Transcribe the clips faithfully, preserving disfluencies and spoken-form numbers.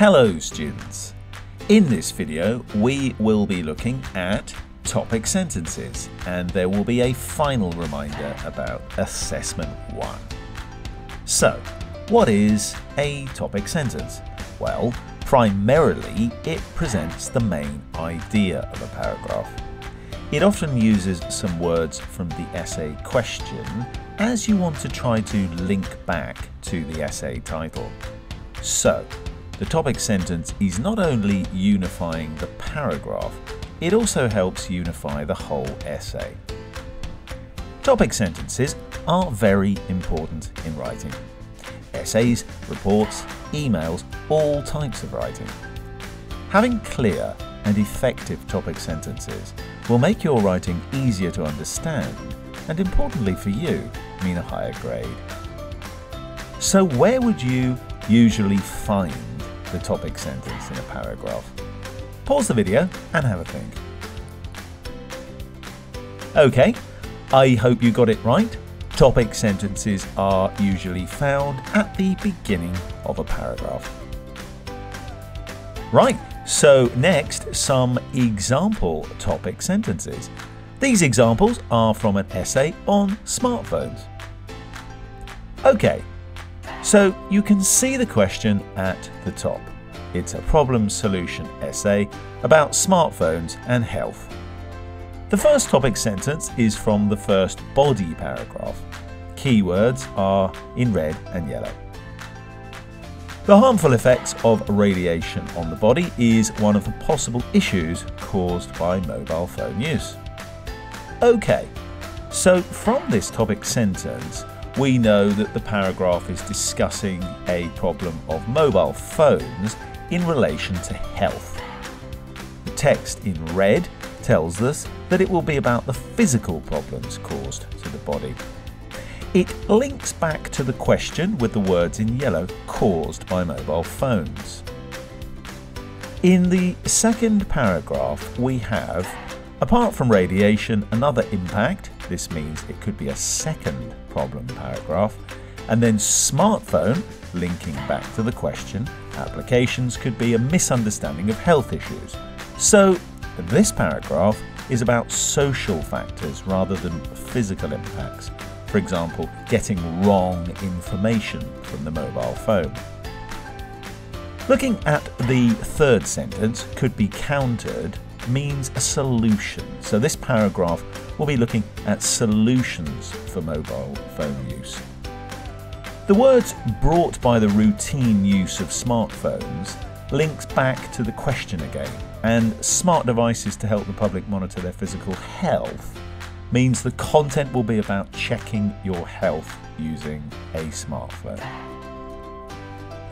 Hello students! In this video we will be looking at topic sentences, and there will be a final reminder about assessment one. So, what is a topic sentence? Well, primarily it presents the main idea of a paragraph. It often uses some words from the essay question as you want to try to link back to the essay title. So, the topic sentence is not only unifying the paragraph, it also helps unify the whole essay. Topic sentences are very important in writing. Essays, reports, emails, all types of writing. Having clear and effective topic sentences will make your writing easier to understand and, importantly for you, mean a higher grade. So where would you usually find the topic sentence in a paragraph? Pause the video and have a think. Okay, I hope you got it right. Topic sentences are usually found at the beginning of a paragraph. Right, so next, some example topic sentences. These examples are from an essay on smartphones. Okay, so you can see the question at the top. It's a problem-solution essay about smartphones and health. The first topic sentence is from the first body paragraph. Keywords are in red and yellow. The harmful effects of radiation on the body is one of the possible issues caused by mobile phone use. Okay, so from this topic sentence, we know that the paragraph is discussing a problem of mobile phones in relation to health. The text in red tells us that it will be about the physical problems caused to the body. It links back to the question with the words in yellow, caused by mobile phones. In the second paragraph we have, apart from radiation, another impact. This means it could be a second problem paragraph. And then smartphone, linking back to the question, applications could be a misunderstanding of health issues. So this paragraph is about social factors rather than physical impacts. For example, getting wrong information from the mobile phone. Looking at the third sentence, could be countered, means a solution. So this paragraph will be looking at solutions for mobile phone use. The words brought by the routine use of smartphones links back to the question again, and smart devices to help the public monitor their physical health means the content will be about checking your health using a smartphone.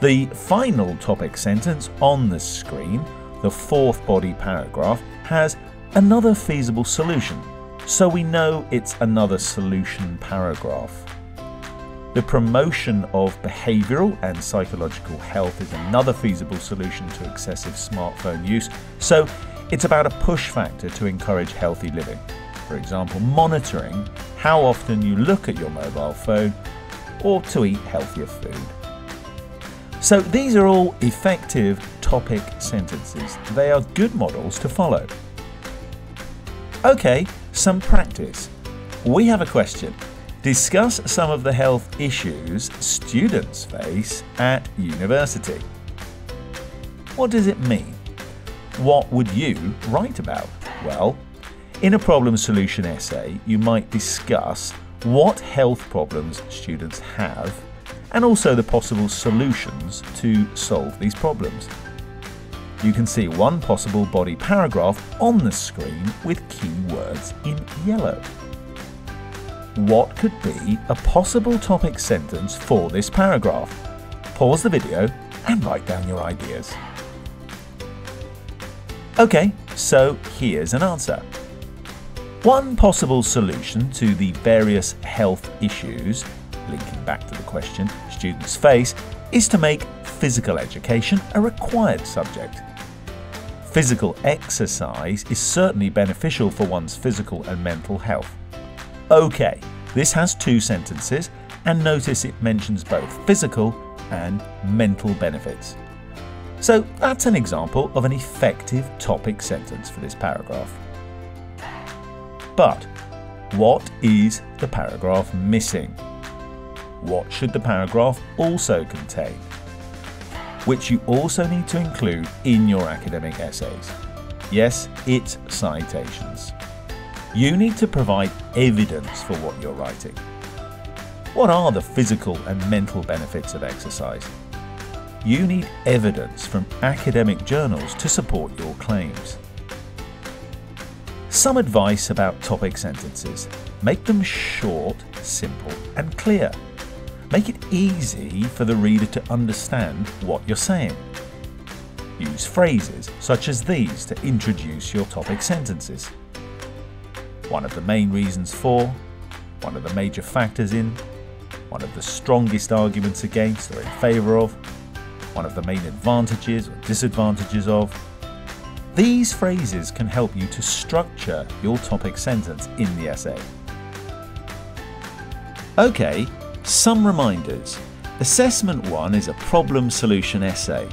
The final topic sentence on the screen, the fourth body paragraph, has another feasible solution, so we know it's another solution paragraph. The promotion of behavioural and psychological health is another feasible solution to excessive smartphone use, so it's about a push factor to encourage healthy living. For example, monitoring how often you look at your mobile phone or to eat healthier food. So these are all effective topic sentences. They are good models to follow. Okay, some practice. We have a question. Discuss some of the health issues students face at university. What does it mean? What would you write about? Well, in a problem solution essay, you might discuss what health problems students have and also the possible solutions to solve these problems. You can see one possible body paragraph on the screen with key words in yellow. What could be a possible topic sentence for this paragraph? Pause the video and write down your ideas. Okay, so here's an answer. One possible solution to the various health issues, linking back to the question students face, is to make physical education a required subject. Physical exercise is certainly beneficial for one's physical and mental health. Okay, this has two sentences, and notice it mentions both physical and mental benefits. So that's an example of an effective topic sentence for this paragraph. But what is the paragraph missing? What should the paragraph also contain? Which you also need to include in your academic essays. Yes, it's citations. You need to provide evidence for what you're writing. What are the physical and mental benefits of exercise? You need evidence from academic journals to support your claims. Some advice about topic sentences. Make them short, simple, and clear. Make it easy for the reader to understand what you're saying. Use phrases such as these to introduce your topic sentences. One of the main reasons for, one of the major factors in, one of the strongest arguments against or in favour of, one of the main advantages or disadvantages of. These phrases can help you to structure your topic sentence in the essay. Okay, some reminders. Assessment one is a problem solution essay.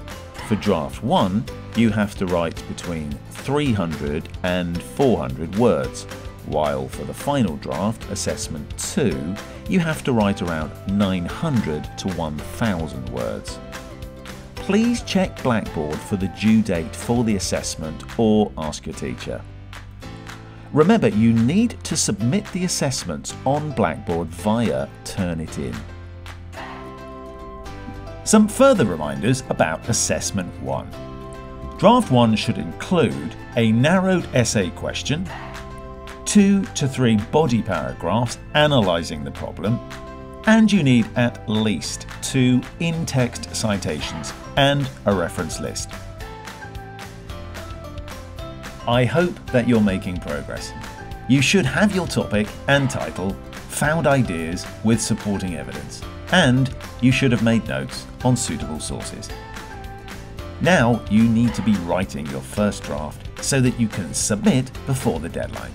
For draft one, you have to write between three hundred and four hundred words, while for the final draft, assessment two, you have to write around nine hundred to one thousand words. Please check Blackboard for the due date for the assessment or ask your teacher. Remember, you need to submit the assessments on Blackboard via Turnitin. Some further reminders about Assessment one. Draft one should include a narrowed essay question, two to three body paragraphs analysing the problem, and you need at least two in-text citations and a reference list. I hope that you're making progress. You should have your topic and title, found ideas with supporting evidence, and you should have made notes on suitable sources. Now you need to be writing your first draft so that you can submit before the deadline.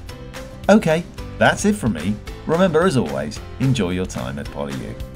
Okay, that's it from me. Remember, as always, enjoy your time at PolyU.